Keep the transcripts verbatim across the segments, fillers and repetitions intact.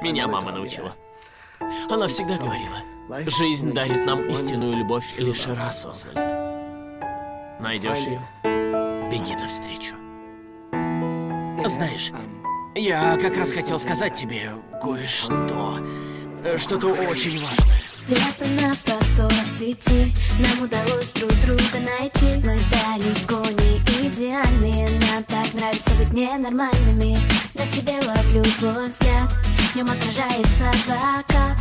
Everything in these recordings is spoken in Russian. Меня мама научила. Она всегда говорила, жизнь дарит нам истинную любовь лишь раз, Освальд. Найдешь ее, беги навстречу. Знаешь, я как раз хотел сказать тебе кое-что, что-то очень важное. Где-то на просторах сети нам удалось друг друга найти. Мы далеко не идеальны, нам так нравится быть ненормальными. На себе ловлю твой взгляд, в нем отражается закат.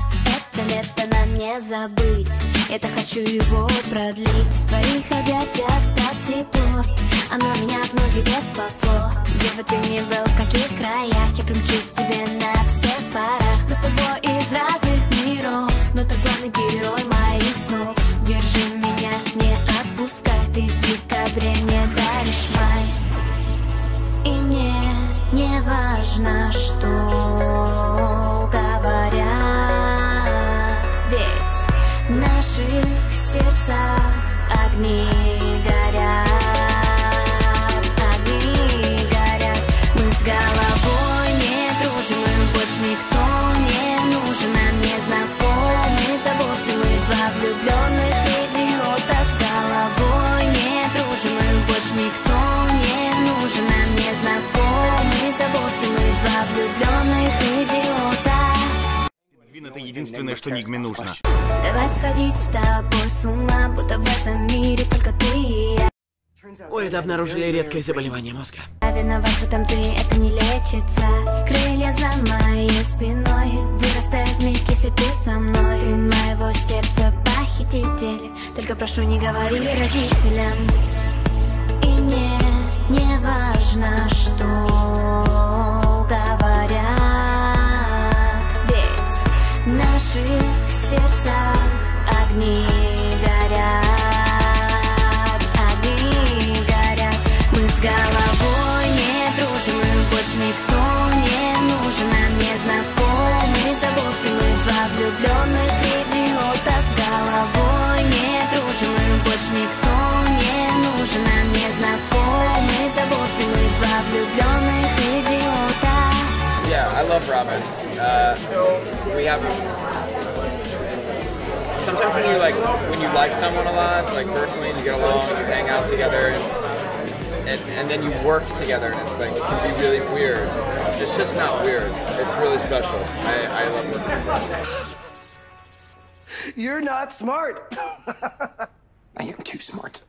Это лето нам не забыть, это хочу его продлить. В твоих объятиях так тепло, оно меня в ноги без спасло. Где бы ты ни был, в каких краях, я примчусь тебе на всех парах. Мы с тобой из разных миров, но ты главный герой моих снов. Держи меня, не отпускай, ты в декабре мне даришь май. И мне не важно, что говорят, ведь в наших сердцах огни горят, огни горят. Мы с головой не дружим, и больше никто не нужен. Нам не знакомы заботливые два влюбленных идиота. С головой не дружим, и больше никто не нужен. Нам не знакомы заботливые два влюбленных идиота. Это единственное, что Нигме нужно. Давай сходить с тобой с ума, будто в этом мире только ты и я. Ой, это обнаружили редкое заболевание мозга. А виноват в этом ты, это не лечится. Крылья за моей спиной вырастают вмиг, если ты со мной. Ты моего сердца похититель, только прошу, не говори родителям. И мне не важно, что говорят, ведь в наших сердцах огни горят, огни горят. Мы с головой не дружим, и больше никто не нужен. Нам не знакомы заботливые два влюбленных идиота. С головой не дружим, и больше никто не нужен. Нам не знакомы заботливые два влюбленных идиота. Yeah, I love Robin. Uh, we have sometimes when you like when you like someone a lot, like personally, you get along, you hang out together, and and, and then you work together, and it's like it can be really weird. It's just not weird. It's really special. I, I love working. You're not smart. I am too smart.